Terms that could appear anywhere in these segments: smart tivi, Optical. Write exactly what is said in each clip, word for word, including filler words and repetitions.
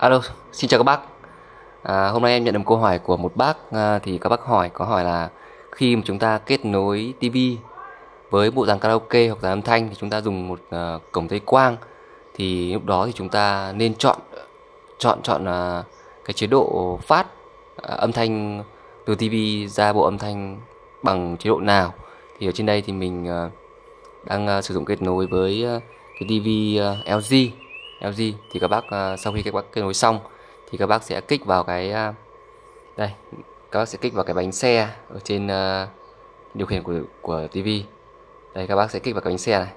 Alo, xin chào các bác. à, Hôm nay em nhận được một câu hỏi của một bác. à, Thì các bác hỏi, có hỏi là khi mà chúng ta kết nối ti vi với bộ dàn karaoke hoặc dàn âm thanh thì chúng ta dùng một uh, cổng dây quang. Thì lúc đó thì chúng ta nên chọn Chọn chọn uh, cái chế độ phát uh, âm thanh từ ti vi ra bộ âm thanh bằng chế độ nào. Thì ở trên đây thì mình uh, đang uh, sử dụng kết nối với uh, cái ti vi uh, lờ giê. lờ giê thì các bác uh, sau khi các bác kết nối xong thì các bác sẽ kích vào cái uh, đây, các bác sẽ kích vào cái bánh xe ở trên uh, điều khiển của của ti vi. Đây, các bác sẽ kích vào cái bánh xe này.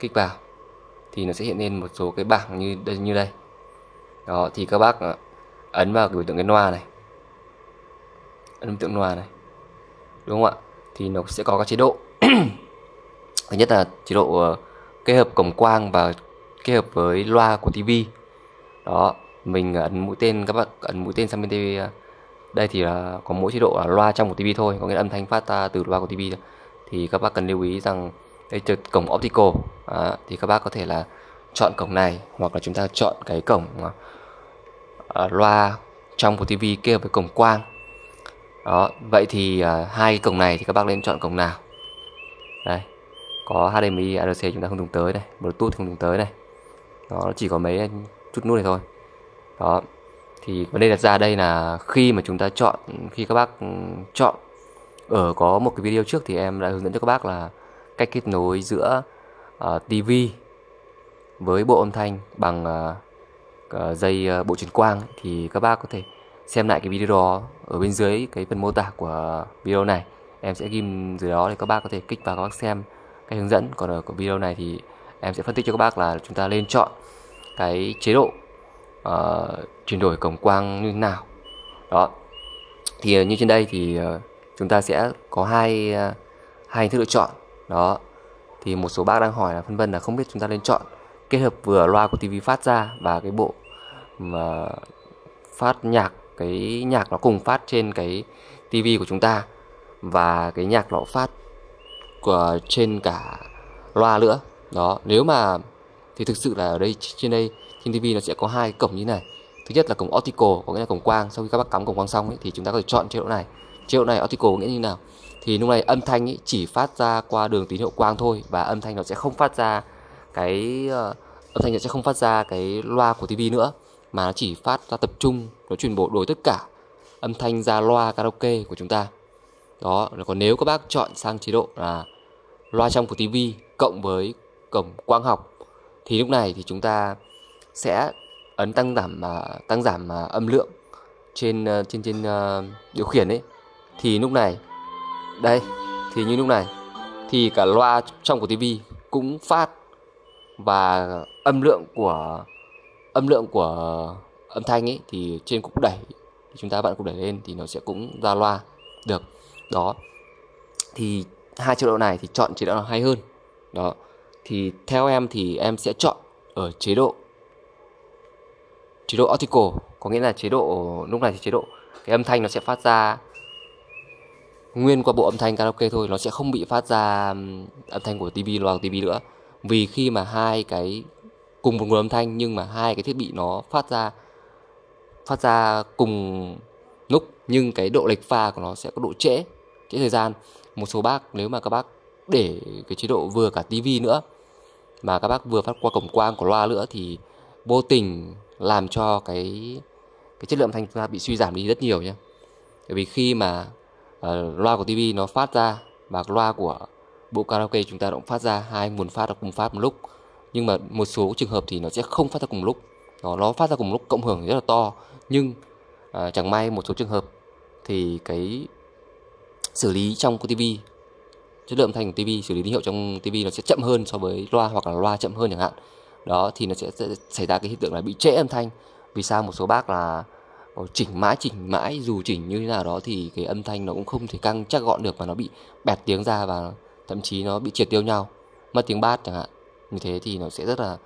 Kích vào thì nó sẽ hiện lên một số cái bảng như đây như đây. Đó, thì các bác uh, ấn vào cái biểu tượng cái loa này. Ấn biểu tượng loa này. Đúng không ạ? Thì nó sẽ có các chế độ. Thứ nhất là chế độ uh, kết hợp cổng quang và kết hợp với loa của ti vi. Đó, mình ấn mũi tên, các bác ấn mũi tên sang bên ti vi. Đây thì là có mỗi chế độ là loa trong của ti vi thôi, có nghĩa là âm thanh phát ra từ loa của ti vi. Thì các bác cần lưu ý rằng đây là cổng Optical. à, Thì các bác có thể là chọn cổng này, hoặc là chúng ta chọn cái cổng à, loa trong của ti vi kết hợp với cổng quang. Đó, vậy thì à, hai cổng này thì các bác nên chọn cổng nào? Đây, có hát đê em i, a đê xê chúng ta không dùng tới này, Bluetooth không dùng tới này. Đó, nó chỉ có mấy chút nút này thôi. Đó, thì vấn đề đặt ra đây là khi mà chúng ta chọn, khi các bác chọn, ở có một cái video trước thì em đã hướng dẫn cho các bác là cách kết nối giữa uh, ti vi với bộ âm thanh bằng uh, dây uh, bộ truyền quang. Thì các bác có thể xem lại cái video đó ở bên dưới cái phần mô tả của video này, em sẽ ghim dưới đó để các bác có thể kích vào các bác xem cái hướng dẫn. Còn ở của video này thì em sẽ phân tích cho các bác là chúng ta nên chọn cái chế độ uh, chuyển đổi cổng quang như thế nào. Đó, thì như trên đây thì uh, chúng ta sẽ có hai uh, hai hình thức lựa chọn. Đó, thì một số bác đang hỏi là phân vân là không biết chúng ta nên chọn kết hợp vừa loa của ti vi phát ra và cái bộ mà phát nhạc, cái nhạc nó cùng phát trên cái ti vi của chúng ta và cái nhạc nó phát của trên cả loa nữa. Đó, nếu mà thì thực sự là ở đây trên đây trên ti vi nó sẽ có hai cái cổng như thế này. Thứ nhất là cổng Optical, có nghĩa là cổng quang. Sau khi các bác cắm cổng quang xong ấy, thì chúng ta có thể chọn chế độ này. Chế độ này Optical nghĩa như nào? Thì lúc này âm thanh ấy chỉ phát ra qua đường tín hiệu quang thôi, và âm thanh nó sẽ không phát ra cái uh, âm thanh nó sẽ không phát ra cái loa của ti vi nữa, mà nó chỉ phát ra tập trung, nó truyền bộ đổi tất cả âm thanh ra loa karaoke của chúng ta. Đó, còn nếu các bác chọn sang chế độ là loa trong của ti vi cộng với cổng quang học thì lúc này thì chúng ta sẽ ấn tăng giảm uh, tăng giảm uh, âm lượng trên uh, trên trên uh, điều khiển ấy. Thì lúc này đây thì như lúc này thì cả loa trong của ti vi cũng phát và âm lượng của âm lượng của âm thanh ấy thì trên cục đẩy thì chúng ta bạn cục đẩy lên thì nó sẽ cũng ra loa được. Đó, thì hai chế độ này thì chọn chế độ nào hay hơn? Đó, thì theo em thì em sẽ chọn ở chế độ chế độ Optical, có nghĩa là chế độ lúc này thì chế độ cái âm thanh nó sẽ phát ra nguyên qua bộ âm thanh karaoke thôi, nó sẽ không bị phát ra âm thanh của ti vi, loa của ti vi nữa. Vì khi mà hai cái cùng một nguồn âm thanh nhưng mà hai cái thiết bị nó phát ra phát ra cùng lúc, nhưng cái độ lệch pha của nó sẽ có độ trễ trễ thời gian. Một số bác nếu mà các bác để cái chế độ vừa cả ti vi nữa mà các bác vừa phát qua cổng quang của loa nữa thì vô tình làm cho cái cái chất lượng thanh ra bị suy giảm đi rất nhiều nhé. Bởi vì khi mà uh, loa của ti vi nó phát ra và loa của bộ karaoke chúng ta cũng phát ra, hai nguồn phát nó cùng phát một lúc, nhưng mà một số trường hợp thì nó sẽ không phát ra cùng lúc. Nó nó phát ra cùng lúc cộng hưởng rất là to, nhưng uh, chẳng may một số trường hợp thì cái xử lý trong của ti vi, chất lượng thanh của ti vi, xử lý tín hiệu trong ti vi nó sẽ chậm hơn so với loa, hoặc là loa chậm hơn chẳng hạn. Đó, thì nó sẽ, sẽ xảy ra cái hiện tượng là bị trễ âm thanh. Vì sao một số bác là chỉnh mãi chỉnh mãi dù chỉnh như thế nào đó thì cái âm thanh nó cũng không thể căng chắc gọn được, mà nó bị bẹt tiếng ra và thậm chí nó bị triệt tiêu nhau, mất tiếng bass chẳng hạn. Như thế thì nó sẽ rất là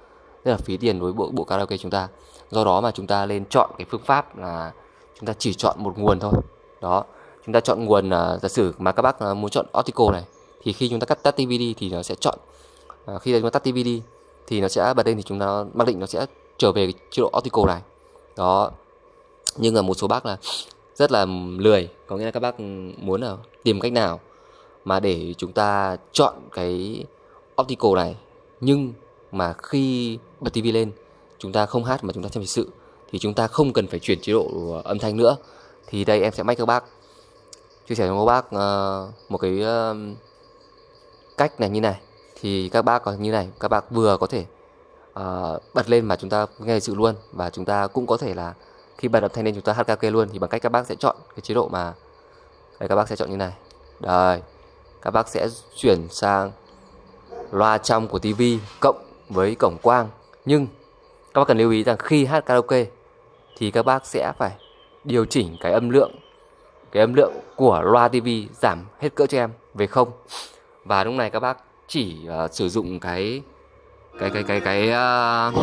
rất là phí tiền với bộ bộ karaoke chúng ta. Do đó mà chúng ta nên chọn cái phương pháp là chúng ta chỉ chọn một nguồn thôi. Đó, chúng ta chọn nguồn uh, giả sử mà các bác uh, muốn chọn Optical này thì khi chúng ta cắt tắt ti vi đi thì nó sẽ chọn uh, khi chúng ta tắt ti vi đi thì nó sẽ bật lên, thì chúng ta mặc định nó sẽ trở về chế độ Optical này đó. Nhưng mà một số bác là rất là lười, có nghĩa là các bác muốn là tìm cách nào mà để chúng ta chọn cái Optical này, nhưng mà khi bật tivi lên chúng ta không hát mà chúng ta xem thời sự thì chúng ta không cần phải chuyển chế độ âm thanh nữa. Thì đây em sẽ mách các bác, chia sẻ cho các bác một cái cách này như này, thì các bác có như này, các bác vừa có thể bật lên mà chúng ta nghe thời sự luôn, và chúng ta cũng có thể là khi bật âm thanh lên chúng ta hát karaoke luôn. Thì bằng cách các bác sẽ chọn cái chế độ mà đây, các bác sẽ chọn như này. Đây, các bác sẽ chuyển sang loa trong của tivi cộng với cổng quang. Nhưng các bác cần lưu ý rằng khi hát karaoke thì các bác sẽ phải điều chỉnh cái âm lượng, cái âm lượng của loa tivi giảm hết cỡ cho em về không. Và lúc này các bác chỉ uh, sử dụng cái cái cái cái cái uh,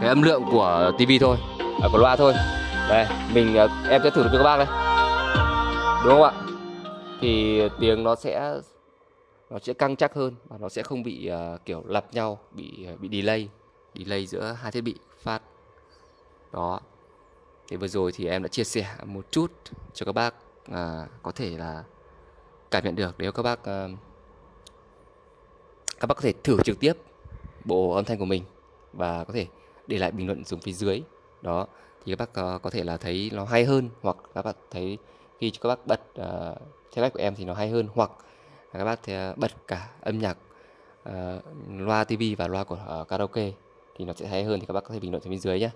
cái âm lượng của tivi thôi, à, của loa thôi. Đây, mình uh, em sẽ thử được cho các bác đây. Đúng không ạ? Thì tiếng nó sẽ nó sẽ căng chắc hơn và nó sẽ không bị uh, kiểu lặp nhau, bị uh, bị delay, delay giữa hai thiết bị phát. Đó. Thì vừa rồi thì em đã chia sẻ một chút cho các bác à, có thể là cảm nhận được. Nếu các bác à, các bác có thể thử trực tiếp bộ âm thanh của mình và có thể để lại bình luận xuống phía dưới đó, thì các bác à, có thể là thấy nó hay hơn, hoặc các bác thấy khi các bác bật à, theo cách của em thì nó hay hơn, hoặc các bác thì bật cả âm nhạc à, loa tivi và loa của à, karaoke thì nó sẽ hay hơn. Thì các bác có thể bình luận xuống phía dưới nhé.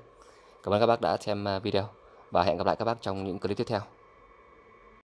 Cảm ơn các bác đã xem video và hẹn gặp lại các bác trong những clip tiếp theo.